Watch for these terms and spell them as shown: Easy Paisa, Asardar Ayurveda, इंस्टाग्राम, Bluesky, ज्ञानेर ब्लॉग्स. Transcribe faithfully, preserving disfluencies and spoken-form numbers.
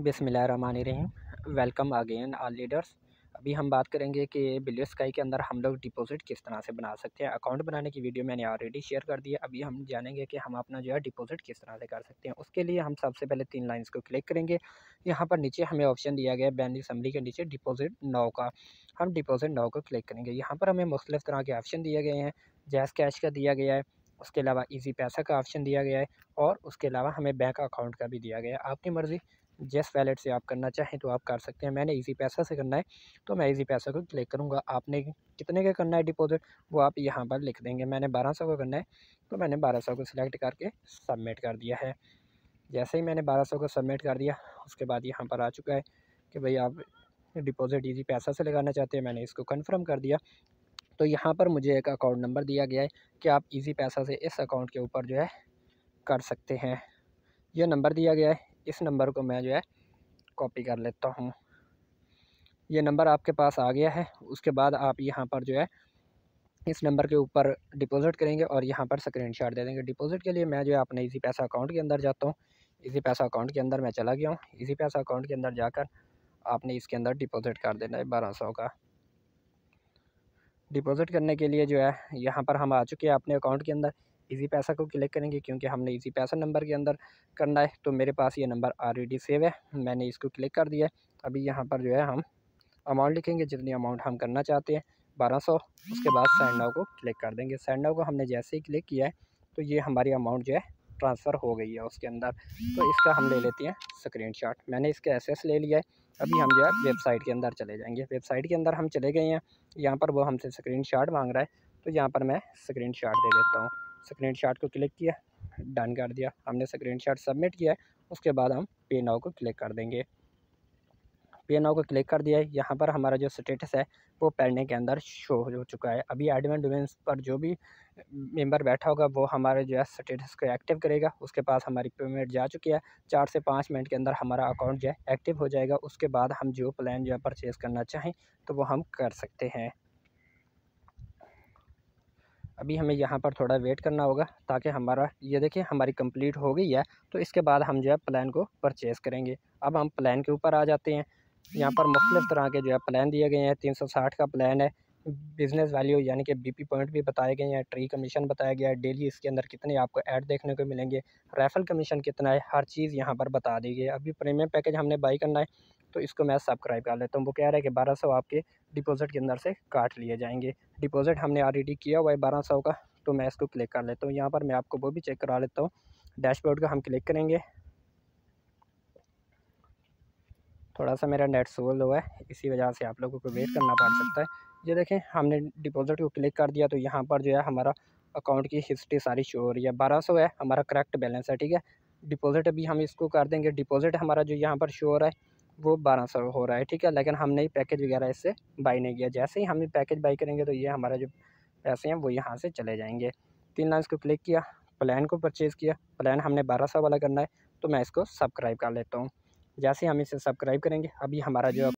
बिस्मिल्लाहिर्रहमानिर्रहीम, welcome again all leaders. अभी हम बात करेंगे कि ब्लूस्काई के अंदर हम लोग डिपॉजिट किस तरह से बना सकते हैं। अकाउंट बनाने की वीडियो मैंने ऑलरेडी शेयर कर दी है। अभी हम जानेंगे कि हम अपना जो है डिपॉजिट किस तरह से कर सकते हैं। उसके लिए हम सबसे पहले तीन लाइंस को क्लिक करेंगे। यहाँ पर नीचे हमें ऑप्शन दिया गया है बैंक असम्बली के नीचे डिपॉजिट नौ का। हम डिपॉजिट नौ को क्लिक करेंगे। यहाँ पर हमें मुख्तलिफ़ तरह के ऑप्शन दिए गए हैं। जैज़ कैश का दिया गया है, उसके अलावा ईजी पैसा का ऑप्शन दिया गया है और उसके अलावा हमें बैंक अकाउंट का भी दिया गया है। आपकी मर्ज़ी, जिस वैलेट से आप करना चाहें तो आप कर सकते हैं। मैंने इजी पैसा से करना है तो मैं इजी पैसा को क्लिक करूंगा। आपने कितने का करना है डिपॉजिट वो आप यहां पर लिख देंगे। मैंने बारह सौ का करना है तो मैंने बारह सौ को सिलेक्ट करके सबमिट कर दिया है। जैसे ही मैंने बारह सौ को सबमिट कर दिया उसके बाद यहाँ पर आ चुका है कि भाई आप डिपॉज़िट ईजी पैसा से लगाना चाहते हैं। मैंने इसको कन्फर्म कर दिया तो यहाँ पर मुझे एक अकाउंट नंबर दिया गया है कि आप ईजी पैसा से इस अकाउंट के ऊपर जो है कर सकते हैं। यह नंबर दिया गया है, इस नंबर को मैं जो है कॉपी कर लेता हूँ। ये नंबर आपके पास आ गया है। उसके बाद आप यहाँ पर जो है इस नंबर के ऊपर डिपॉजिट करेंगे और यहाँ पर स्क्रीनशॉट दे देंगे। डिपॉजिट के लिए मैं जो है अपने इजी पैसा अकाउंट के अंदर जाता हूँ। इजी पैसा अकाउंट के अंदर मैं चला गया हूँ। इजी पैसा अकाउंट के अंदर जाकर आपने इसके अंदर डिपॉजिट कर देना है बारह सौ का। डिपॉजिट करने के लिए जो है यहाँ पर हम आ चुके हैं अपने अकाउंट के अंदर। इजी पैसा को क्लिक करेंगे क्योंकि हमने इजी पैसा नंबर के अंदर करना है तो मेरे पास ये नंबर ऑलरेडी सेव है। मैंने इसको क्लिक कर दिया है। अभी यहाँ पर जो है हम अमाउंट लिखेंगे जितनी अमाउंट हम करना चाहते हैं बारह सौ। उसके बाद सेंड नाउ को क्लिक कर देंगे। सेंड नाउ को हमने जैसे ही क्लिक किया है तो ये हमारी अमाउंट जो है ट्रांसफ़र हो गई है उसके अंदर। तो इसका हम ले लेते हैं स्क्रीनशॉट। मैंने इसका एक्सेस ले लिया है। अभी हम जो है वेबसाइट के अंदर चले जाएंगे। वेबसाइट के अंदर हम चले गए हैं। यहाँ पर वो हमसे स्क्रीनशॉट मांग रहा है तो यहाँ पर मैं स्क्रीनशॉट दे देता हूँ। स्क्रीनशॉट को क्लिक किया, डन कर दिया। हमने स्क्रीनशॉट सबमिट किया है। उसके बाद हम पे नाउ को क्लिक कर देंगे। पे नाउ को क्लिक कर दिया है। यहाँ पर हमारा जो स्टेटस है वो पेंडिंग के अंदर शो हो चुका है। अभी एडमिन डोमेन पर जो भी मेंबर बैठा होगा वो हमारे जो है स्टेटस को एक्टिव करेगा। उसके पास हमारी पेमेंट जा चुकी है। चार से पाँच मिनट के अंदर हमारा अकाउंट जो है एक्टिव हो जाएगा। उसके बाद हम जो प्लान जो है परचेज़ करना चाहें तो वो हम कर सकते हैं। अभी हमें यहाँ पर थोड़ा वेट करना होगा ताकि हमारा ये देखिए हमारी कंप्लीट हो गई है। तो इसके बाद हम जो है प्लान को परचेज़ करेंगे। अब हम प्लान के ऊपर आ जाते हैं। यहाँ पर मुख्तलिफ़ तरह के जो है प्लान दिए गए हैं। तीन सौ साठ का प्लान है। बिज़नेस वैल्यू यानी कि बीपी पॉइंट भी बताए गए हैं। ट्री कमीशन बताया गया है। डेली इसके अंदर कितने आपको ऐड देखने को मिलेंगे। रेफरल कमीशन कितना है, हर चीज़ यहाँ पर बता दी गई है। अभी प्रीमियम पैकेज हमने बाई करना है तो इसको मैं सब्सक्राइब कर लेता हूँ। वो कह रहा है कि बारह सौ आपके डिपॉजिट के अंदर से काट लिए जाएंगे। डिपॉजिट हमने ऑलरेडी किया हुआ है बारह सौ का तो मैं इसको क्लिक कर लेता हूँ। यहाँ पर मैं आपको वो भी चेक करा लेता हूँ। डैशबोर्ड का हम क्लिक करेंगे। थोड़ा सा मेरा नेट स्लो हुआ है, इसी वजह से आप लोगों को वेट करना पड़ सकता है। ये देखें हमने डिपॉजिट को क्लिक कर दिया तो यहाँ पर जो है हमारा अकाउंट की हिस्ट्री सारी शो हो रही है। बारह सौ है हमारा करेक्ट बैलेंस है, ठीक है। डिपॉजिट अभी हम इसको कर देंगे। डिपॉजिट हमारा जो यहाँ पर शो हो रहा है वो बारह सौ हो रहा है, ठीक है। लेकिन हमने पैकेज वगैरह इससे बाई नहीं किया। जैसे ही हम पैकेज बाई करेंगे तो ये हमारा जो पैसे हैं वो यहाँ से चले जाएंगे। तीन लाइन को क्लिक किया, प्लान को परचेज़ किया। प्लान हमने बारह सौ वाला करना है तो मैं इसको सब्सक्राइब कर लेता हूँ। जैसे हम इसे सब्सक्राइब करेंगे अभी हमारा जो